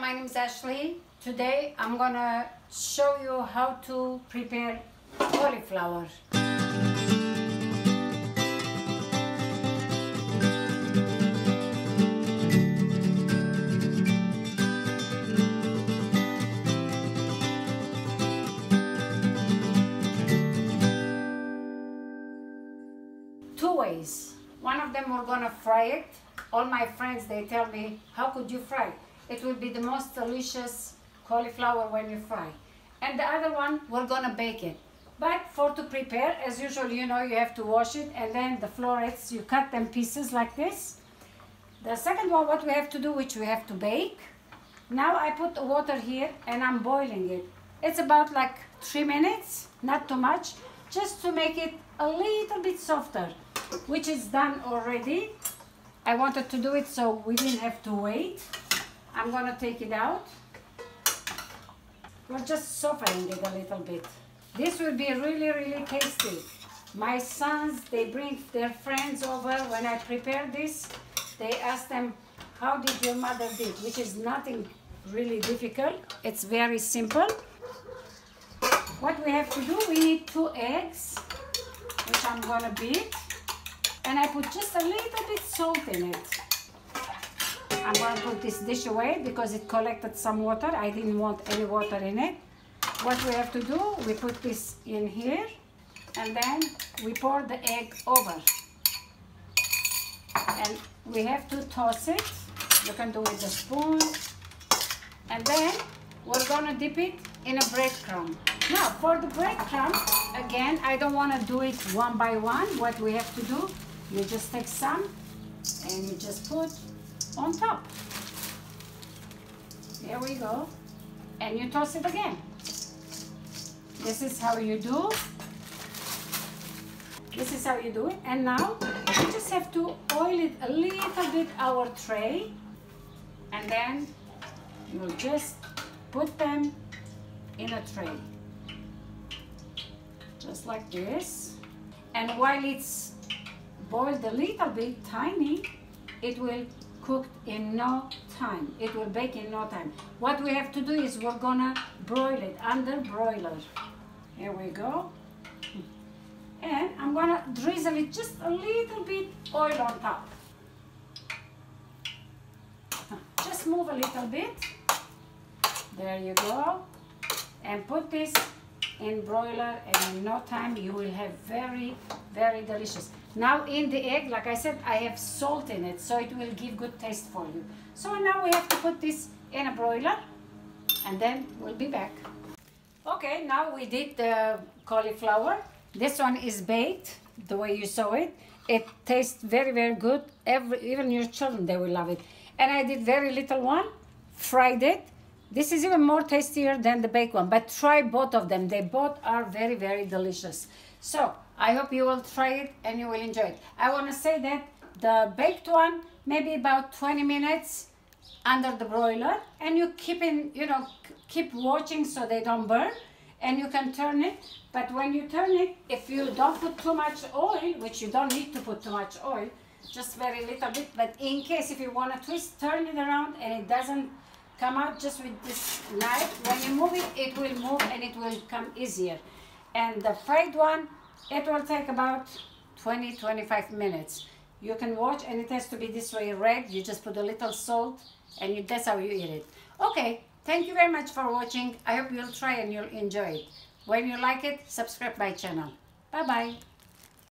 my name is Ashley. Today I'm gonna show you how to prepare cauliflower. Two ways. One of them we're gonna fry it. All my friends, they tell me, how could you fry? It will be the most delicious cauliflower when you fry. And the other one, we're gonna bake it. But for to prepare, as usual, you know, you have to wash it, and then the florets, you cut them pieces like this. The second one, what we have to do, which we have to bake. Now I put the water here and I'm boiling it. It's about like 3 minutes, not too much, just to make it a little bit softer, which is done already. I wanted to do it so we didn't have to wait. I'm gonna take it out. We're just softening it a little bit. This will be really, really tasty. My sons, they bring their friends over. When I prepare this, they ask them, how did your mother do? Which is nothing really difficult. It's very simple. What we have to do, we need 2 eggs, which I'm gonna beat. And I put just a little bit salt in it. I'm gonna put this dish away because it collected some water. I didn't want any water in it. What we have to do, we put this in here and then we pour the egg over. And we have to toss it. You can do it with a spoon. And then we're gonna dip it in a breadcrumb. Now for the breadcrumb, again, I don't wanna do it one by one. What we have to do, you just take some and you just put on top. There we go. And you toss it again. This is how you do. This is how you do it. And now we just have to oil it a little bit, our tray. And then you'll just put them in a tray. Just like this. And while it's boiled a little bit, tiny, it will cook in no time. It will bake in no time. What we have to do is we're gonna broil it under broiler. Here we go. And I'm gonna drizzle it just a little bit oil on top. Just move a little bit. There you go. And put this in broiler, and in no time you will have very, very delicious. Now in the egg, like I said, I have salt in it, so it will give good taste for you. So now we have to put this in a broiler and then we'll be back. Okay, now we did the cauliflower. This one is baked the way you saw it. It tastes very, very good. Even your children, they will love it. And I did very little one, fried it. This is even more tastier than the baked one, but try both of them. They both are very, very delicious. So I hope you will try it and you will enjoy it. I want to say that the baked one, maybe about 20 minutes under the broiler, and you keep watching so they don't burn, and you can turn it. But when you turn it, if you don't put too much oil, which you don't need to put too much oil, just very little bit, but in case if you want to twist, turn it around and it doesn't come out just with this knife. When you move it, it will move and it will come easier. And the fried one, it will take about 20-25 minutes. You can watch, and it has to be this way red. You just put a little salt and that's how you eat it. Okay, thank you very much for watching. I hope you'll try and you'll enjoy it. When you like it, subscribe my channel. Bye-bye.